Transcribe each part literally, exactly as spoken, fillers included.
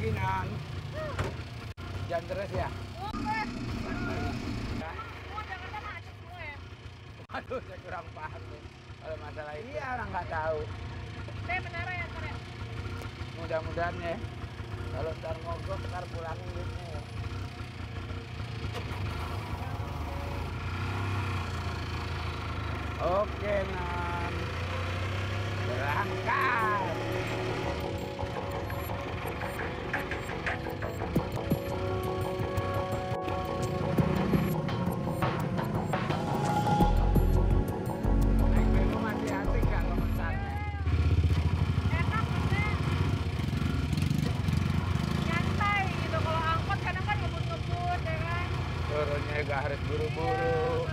lagi, Nan. Jangan deres ya. Aduh, saya kurang paham nih kalau masalah ini. Iya, orang nggak tahu. Saya menara ya, Sore. Mudah-mudahan ya. Kalau ntar mogok, ntar pulangin duitnya ya. Oke, Nan. Berangkat. Gak harus buru-buru.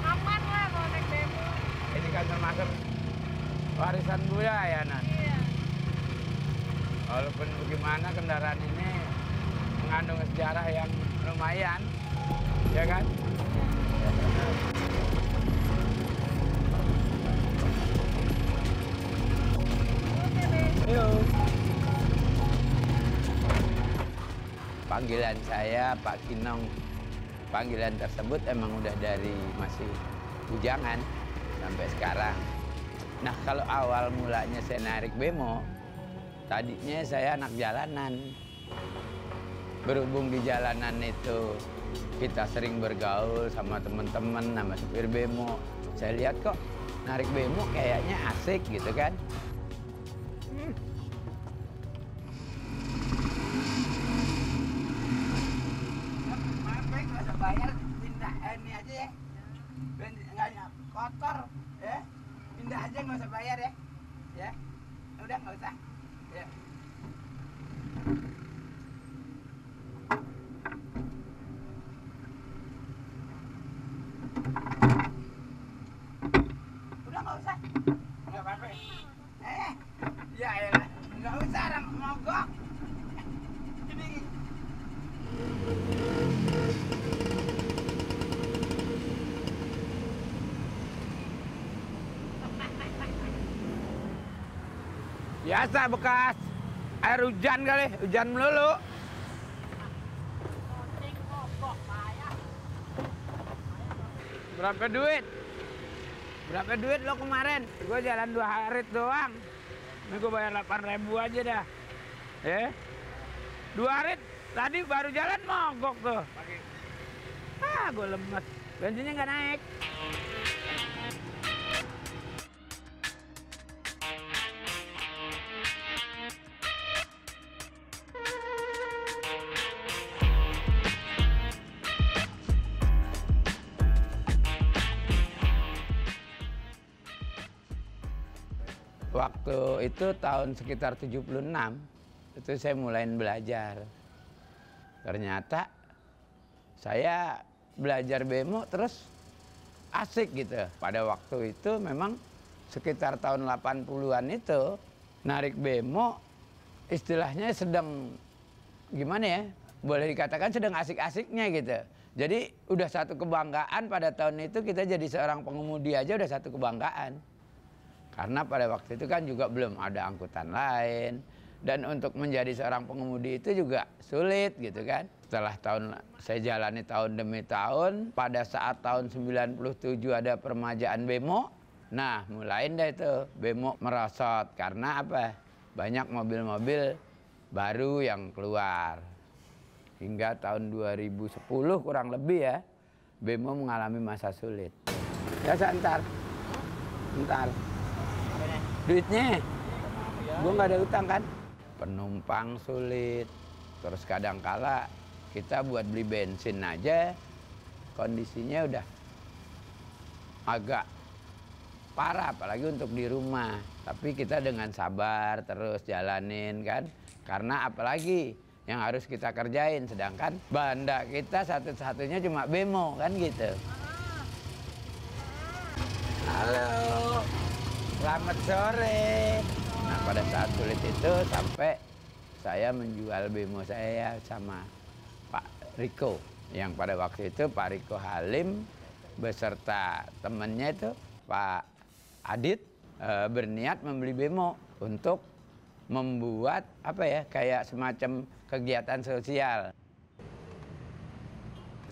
Aman lah kalau naik bemo. Ini kan termasuk warisan budaya, Nan. Iya. Walaupun bagaimana kendaraan ini mengandung sejarah yang lumayan, ya kan? Panggilan saya Pak Kinong. Panggilan tersebut emang udah dari masih bujangan sampai sekarang. Nah, kalau awal mulanya saya narik bemo, tadinya saya anak jalanan. Berhubung di jalanan itu kita sering bergaul sama teman-teman, sama supir bemo. Saya lihat kok narik bemo kayaknya asik gitu kan. Hmm. Bayar pindah ini aja ya, nggak kotor ya, pindah aja nggak usah bayar ya, ya udah nggak usah ya. Udah nggak usah, nggak apa-apa eh ya ya nggak usah orang mogok. Biasa bekas air hujan kali, hujan melulu. Berapa duit? Berapa duit lo kemarin? Gue jalan dua hari doang. Ini gue bayar delapan ribu aja dah. Eh? Dua hari tadi baru jalan mogok tuh. Ah, gue lemes. Bensinnya nggak naik. Waktu itu tahun sekitar tujuh puluh enam, itu saya mulai belajar. Ternyata saya belajar bemo terus asik gitu. Pada waktu itu memang sekitar tahun delapan puluhan itu, narik bemo istilahnya sedang gimana ya, boleh dikatakan sedang asik-asiknya gitu. Jadi udah satu kebanggaan pada tahun itu, kita jadi seorang pengemudi aja udah satu kebanggaan. Karena pada waktu itu kan juga belum ada angkutan lain. Dan untuk menjadi seorang pengemudi itu juga sulit gitu kan. Setelah tahun saya jalani tahun demi tahun, pada saat tahun sembilan puluh tujuh ada permajaan bemo. Nah, mulain deh itu bemo merosot. Karena apa? Banyak mobil-mobil baru yang keluar. Hingga tahun dua ribu sepuluh kurang lebih ya, bemo mengalami masa sulit. Ya, sebentar. Bentar. Duitnya, gue nggak ada utang kan. Penumpang sulit, terus kadangkala kita buat beli bensin aja, kondisinya udah agak parah, apalagi untuk di rumah. Tapi kita dengan sabar terus jalanin kan, karena apalagi yang harus kita kerjain, sedangkan banda kita satu-satunya cuma bemo kan gitu. Halo. Selamat sore. Nah, pada saat sulit itu sampai saya menjual bemo saya sama Pak Riko. Yang pada waktu itu Pak Riko Halim beserta temannya itu Pak Adit e, berniat membeli bemo untuk membuat apa ya kayak semacam kegiatan sosial.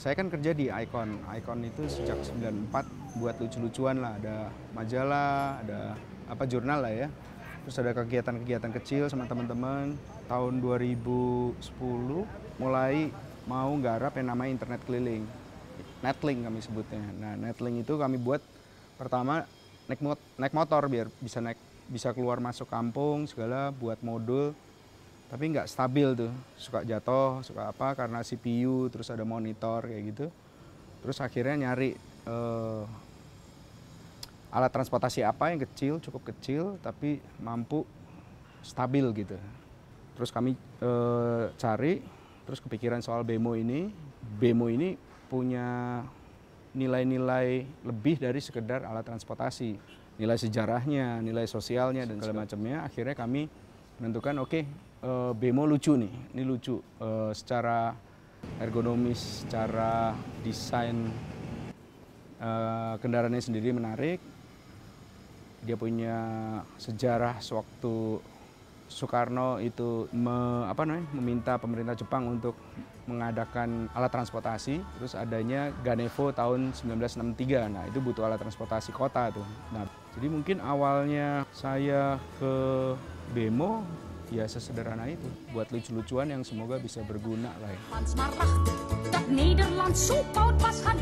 Saya kan kerja di Icon. Icon itu sejak sembilan puluh empat buat lucu-lucuan lah, ada majalah, ada apa jurnal lah ya. Terus ada kegiatan-kegiatan kecil sama teman-teman. Tahun dua ribu sepuluh mulai mau garap yang namanya internet keliling. Netlink kami sebutnya. Nah, netlink itu kami buat pertama naik mot naik motor biar bisa naik bisa keluar masuk kampung segala, buat modul. Tapi nggak stabil tuh, suka jatuh, suka apa, karena C P U, terus ada monitor, kayak gitu. Terus akhirnya nyari uh, alat transportasi apa yang kecil, cukup kecil, tapi mampu stabil gitu. Terus kami uh, cari, terus kepikiran soal bemo ini. Bemo ini punya nilai-nilai lebih dari sekedar alat transportasi. Nilai sejarahnya, nilai sosialnya, dan segala macamnya. Akhirnya kami menentukan, oke, okay, Uh, bemo lucu nih, ini lucu uh, secara ergonomis, secara desain uh, kendaraannya sendiri menarik. Dia punya sejarah sewaktu Soekarno itu me, apa namanya, meminta pemerintah Jepang untuk mengadakan alat transportasi. Terus adanya Ganevo tahun seribu sembilan ratus enam puluh tiga, nah itu butuh alat transportasi kota tuh. Nah, jadi mungkin awalnya saya ke bemo, ya sesederhana itu, buat lucu-lucuan yang semoga bisa berguna lah ya.